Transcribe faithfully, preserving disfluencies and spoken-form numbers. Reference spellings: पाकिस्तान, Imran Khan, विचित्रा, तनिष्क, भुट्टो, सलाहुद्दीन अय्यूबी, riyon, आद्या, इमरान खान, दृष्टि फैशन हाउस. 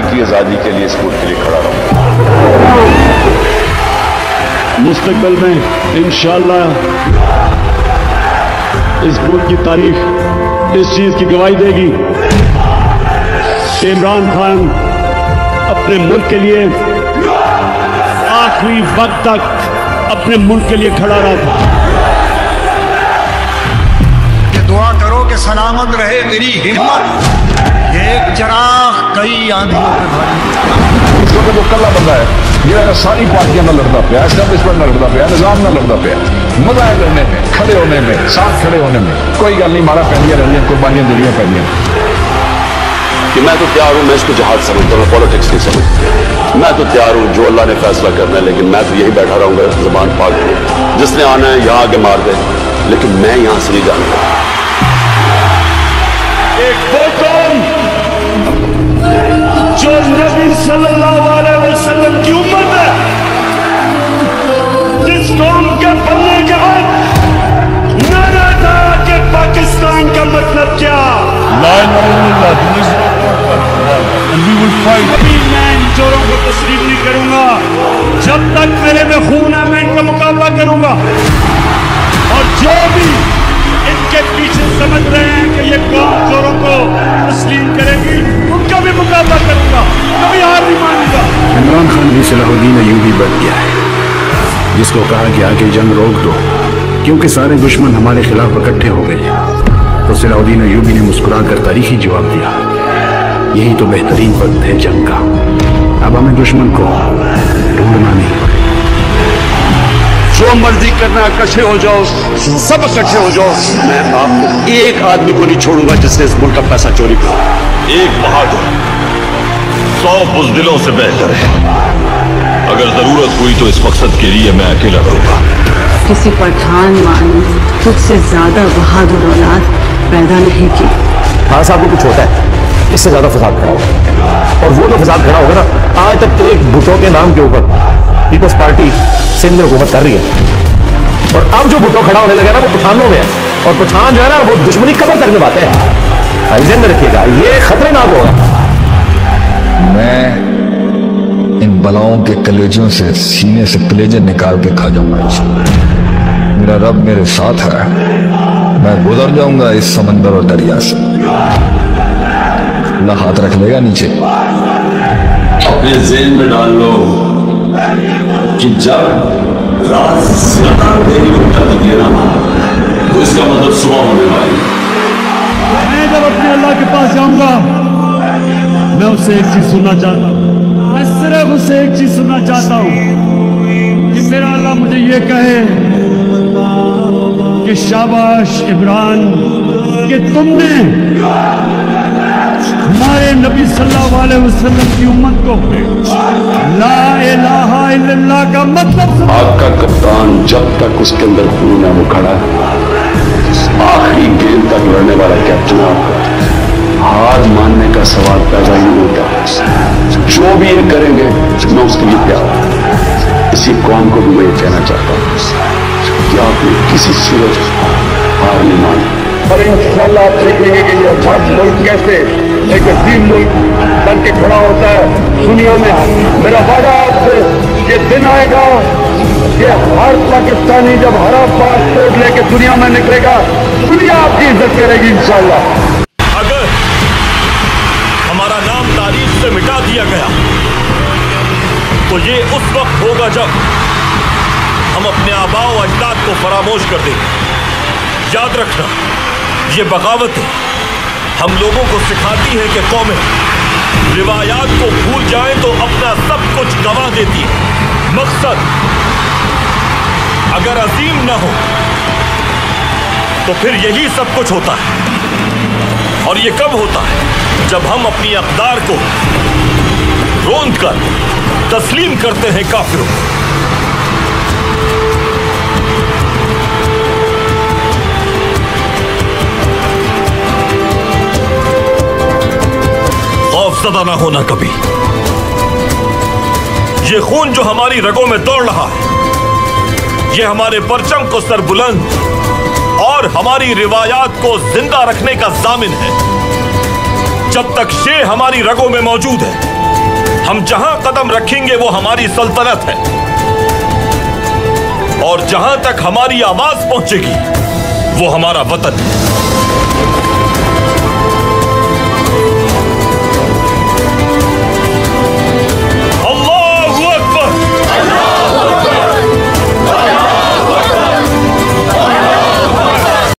हकीकी आज़ादी के लिए स्कूल के लिए खड़ा रहूँगा। मुस्तकबिल में इंशाअल्लाह इस मुल्क की तारीख इस चीज़ की गवाही देगी कि इमरान खान अपने मुल्क के लिए आखिरी वक्त तक अपने मुल्क के लिए खड़ा रहा था। ये दुआ करो कि सलामत रहे मेरी हिम्मत, एक चराग कई आंधियों पे भारी। इस वक्त जो कल्ला बंदा है ये अगर सारी पार्टियां ना लड़ता पे, एस्टेब्लिशमेंट ना लड़ता पे, निजाम ना लड़ता पे, मजा है लड़ने में, खड़े होने में, साथ खड़े होने में। कोई गल नहीं, मारा पहनिया रही है, कुर्बानियां दिलियां पहनिया। कि मैं तो तैयार हूँ, मैं इसको जहाज समझता हूँ, पॉलिटिक्स नहीं समझता। मैं तो तैयार हूँ, जो अल्लाह ने फैसला करना है, लेकिन मैं तो यही बैठा रहूँगा जबान पाक में। जिसने आना है यहाँ आगे मार दे, लेकिन मैं यहाँ से नहीं जाऊँगा। जो नबी सल्लल्लाहु अलैहि वसल्लम की उम्मत है, जिस कौम के बनने के बाद नारा था कि पाकिस्तान का मतलब क्या, मैं जोरों को तस्लीम नहीं करूंगा जब तक मेरे में खून है। मैं इनका मुकाबला करूंगा और जो भी इनके पीछे समझ रहे हैं कि ये कौम जोरों को तस्लीम करेगी, उनका भी मुकाबला करूंगा, कभी हार नहीं मानूंगा। इमरान खान भी सलाहुद्दीन अय्यूबी बन गया है, जिसको कहा गया कि जंग रोक दो क्योंकि सारे दुश्मन हमारे खिलाफ इकट्ठे हो गए। तो सलाहुद्दीन अय्यूबी ने मुस्कुराकर तारीखी जवाब दिया, यही तो बेहतरीन वक्त है जंग का, अब हमें दुश्मन को ढूंढना नहीं। जो मर्जी करना, इकट्ठे हो जाओ, सब इकट्ठे हो जाओ, मैं आपको एक आदमी को नहीं छोड़ूंगा जिसने इस मुल्क का पैसा चोरी किया। एक बहादुर सौ बुज़दिलों से बेहतर है। अगर जरूरत हुई तो इस मकसद के लिए मैं अकेला रहूंगा। किसी पठान वालों तुझसे ज्यादा बहादुर औलाद पैदा नहीं की। हाँ साहब, कुछ होता है इससे ज्यादा फसाद खड़ा होगा, और वो तो फसाद खड़ा होगा ना, आज तक तो एक भुटो के नाम के ऊपर पीपल्स पार्टी सिंध में हुकूमत कर रही है, और अब जो भुट्टो खड़ा होने लगा ना वो पठानों में है, और पठान जो है ना वो दुश्मनी कबर तक निभाते हैं। आइजन में रखिएगा, ये खतरनाक होगा। मैं इन बलाओं के कलेजों से, सीने से कलेजे निकाल के खा जाऊंगा। मेरा रब मेरे साथ है, मैं गुजर जाऊंगा इस समंदर और दरिया से। अल्लाह हाथ रख लेगा नीचे। अपने जेल में डाल लो कि जब रात ज्यादा देरी होती है ना, तो इसका मतलब सुबह होने वाली। मैं जब अपने अल्लाह के पास जाऊंगा, मैं उसे एक चीज सुनना चाहता हूँ, मैं सिर्फ उसे एक चीज सुनना चाहता हूँ कि मेरा अल्लाह मुझे ये कहे कि शाबाश इमरान कि तुमने हमारे नबी सल्लल्लाहु अलैहि वसल्लम की उम्मत को ला इलाहा इल्लल्लाह का मतलब। आपका कप्तान जब तक उसके अंदर खून है वो खड़ा, आखिरी गेंद तक लड़ने वाला कैप्टन आपका। हार मानने का सवाल पैदा ही होता, जो भी ये करेंगे मैं उसके लिए तैयार। इसी कौम को भी मैं कहना चाहता हूँ कि आपने किसी सूरत हार नहीं मानी, और इंशाल्लाह आप देखेंगे कि ये भारत मुल्क कैसे एक अजीम मुल्क बन के खड़ा होता है दुनिया में। मेरा वादा आपसे, ये दिन आएगा कि हर पाकिस्तानी जब हरा पासपोर्ट लेके दुनिया में निकलेगा, दुनिया आपकी इज्जत करेगी इंशाल्लाह। अगर हमारा नाम तारीख से मिटा दिया गया तो ये उस वक्त होगा जब हम अपने आबाओ अजदाद को फरामोश कर देंगे। याद रखना, ये बगावत है हम लोगों को सिखाती है कि कौमें रिवायात को भूल जाए तो अपना सब कुछ गंवा देती है। मकसद अगर अजीम ना हो तो फिर यही सब कुछ होता है, और ये कब होता है जब हम अपनी अकदार को रोंद कर तस्लीम करते हैं काफिरों को। सदा ना होना कभी, ये खून जो हमारी रगों में दौड़ रहा है, ये हमारे परचम को सरबुलंद और हमारी रिवायात को जिंदा रखने का जामिन है। जब तक शेर हमारी रगों में मौजूद है, हम जहां कदम रखेंगे वो हमारी सल्तनत है, और जहां तक हमारी आवाज पहुंचेगी वो हमारा वतन है।